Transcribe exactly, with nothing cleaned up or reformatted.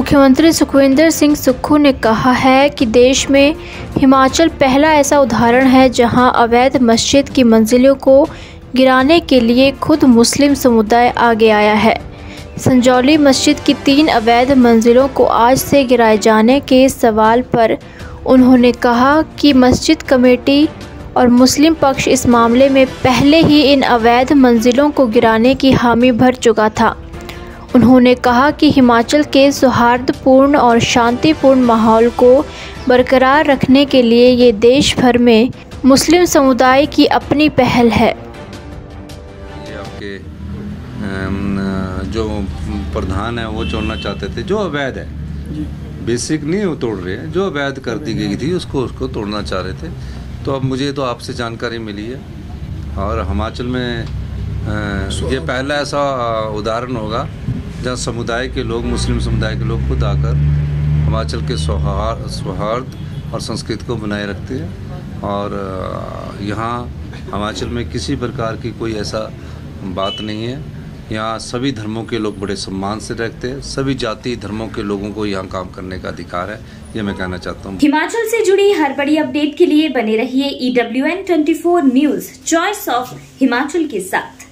मुख्यमंत्री सुखविंदर सिंह सुक्खू ने कहा है कि देश में हिमाचल पहला ऐसा उदाहरण है जहां अवैध मस्जिद की मंजिलों को गिराने के लिए खुद मुस्लिम समुदाय आगे आया है। संजौली मस्जिद की तीन अवैध मंजिलों को आज से गिराए जाने के सवाल पर उन्होंने कहा कि मस्जिद कमेटी और मुस्लिम पक्ष इस मामले में पहले ही इन अवैध मंजिलों को गिराने की हामी भर चुका था। उन्होंने कहा कि हिमाचल के सौहार्दपूर्ण और शांतिपूर्ण माहौल को बरकरार रखने के लिए ये देश भर में मुस्लिम समुदाय की अपनी पहल है। ये आपके जो प्रधान है वो छोड़ना चाहते थे, जो अवैध है, बेसिक नहीं वो तोड़ रहे हैं, जो अवैध कर दी गई थी उसको उसको तोड़ना चाह रहे थे। तो अब मुझे तो आपसे जानकारी मिली है और हिमाचल में ये पहला ऐसा उदाहरण होगा जहाँ समुदाय के लोग, मुस्लिम समुदाय के लोग खुद आकर हिमाचल के सौहार्द सौहार्द और संस्कृति को बनाए रखते हैं। और यहाँ हिमाचल में किसी प्रकार की कोई ऐसा बात नहीं है। यहाँ सभी धर्मों के लोग बड़े सम्मान से रहते हैं, सभी जाति धर्मों के लोगों को यहाँ काम करने का अधिकार है, ये मैं कहना चाहता हूँ। हिमाचल से जुड़ी हर बड़ी अपडेट के लिए बने रहिए E W N twenty four news, choice of Himachal के साथ।